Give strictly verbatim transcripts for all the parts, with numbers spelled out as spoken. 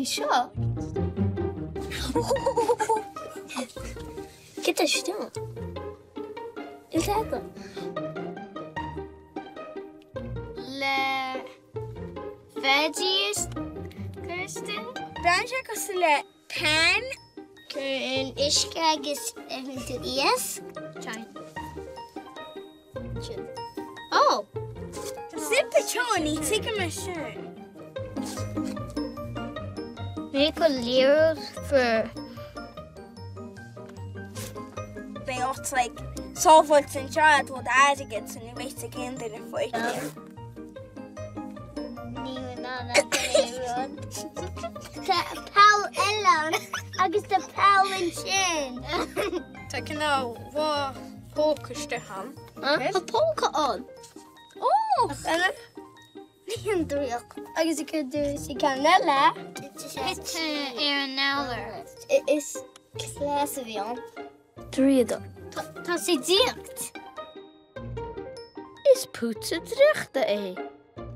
еще. Это что? Это? Le veggies, Kirsten. Bence kasile pan. Kön işkagis evinde yes. Çay. Oh. Zip pachoni, take my shirt. Maple leaves for. They all like solvents and child with aggregates and they waste again in the food. Pal Ellen, I guess the pal and chin. Take now what polka to ham? A polka on. Oh, Ellen. I guess you could do cicanella. It's an hour. It is class of young. Three of them. That's it. Is puts it rechte e.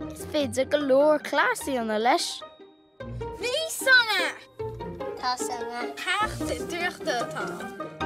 It's fits a galore classy on the lesh. Wie sanna? That's a half the dirty.